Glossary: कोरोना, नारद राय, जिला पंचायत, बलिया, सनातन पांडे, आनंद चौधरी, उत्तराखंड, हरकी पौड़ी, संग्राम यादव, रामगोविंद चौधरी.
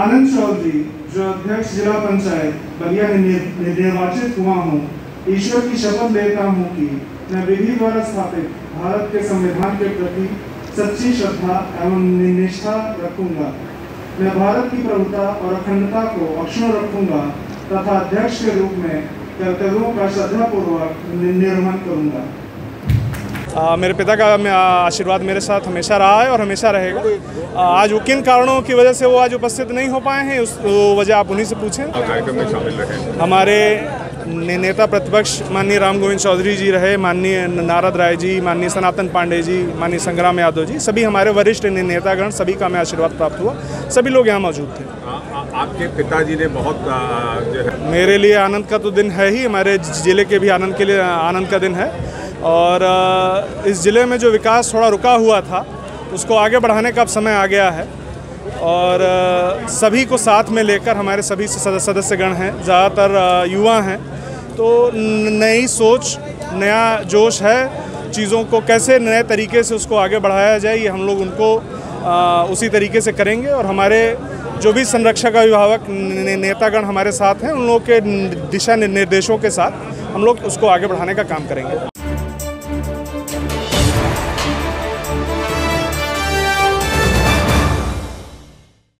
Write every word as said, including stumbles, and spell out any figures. आनंद चौधरी जो अध्यक्ष जिला पंचायत बलिया निर्वाचित हुआ हूँ, ईश्वर की शपथ लेता हूँ कि मैं विधि द्वारा स्थापित भारत के संविधान के प्रति सच्ची श्रद्धा एवं निष्ठा रखूंगा। मैं भारत की प्रभुता और अखंडता को अक्षुण्ण रखूंगा तथा अध्यक्ष के रूप में कर्तव्यों का श्रद्धापूर्वक निर्वहन करूंगा। आ, मेरे पिता का आशीर्वाद मेरे साथ हमेशा रहा है और हमेशा रहेगा। आज किन कारणों की वजह से वो आज उपस्थित नहीं हो पाए हैं, उस वजह आप उन्हीं से पूछें। कार्यक्रम में शामिल रहे हमारे ने, नेता प्रतिपक्ष माननीय रामगोविंद चौधरी जी रहे, माननीय नारद राय जी, माननीय सनातन पांडे जी, माननीय संग्राम यादव जी, सभी हमारे वरिष्ठ ने, नेतागण सभी का हमें आशीर्वाद प्राप्त हुआ। सभी लोग यहाँ मौजूद थे। आ, आ, आपके पिताजी ने बहुत आ, मेरे लिए आनंद का तो दिन है ही, हमारे जिले के भी आनंद के लिए आनंद का दिन है। और इस ज़िले में जो विकास थोड़ा रुका हुआ था उसको आगे बढ़ाने का अब समय आ गया है और सभी को साथ में लेकर हमारे सभी सदस्यगण हैं, ज़्यादातर युवा हैं, तो नई सोच नया जोश है। चीज़ों को कैसे नए तरीके से उसको आगे बढ़ाया जाए ये हम लोग उनको उसी तरीके से करेंगे। और हमारे जो भी संरक्षक अभिभावक ने, नेतागण हमारे साथ हैं, उन लोगों के दिशा निर्देशों के साथ हम लोग उसको आगे बढ़ाने का काम करेंगे।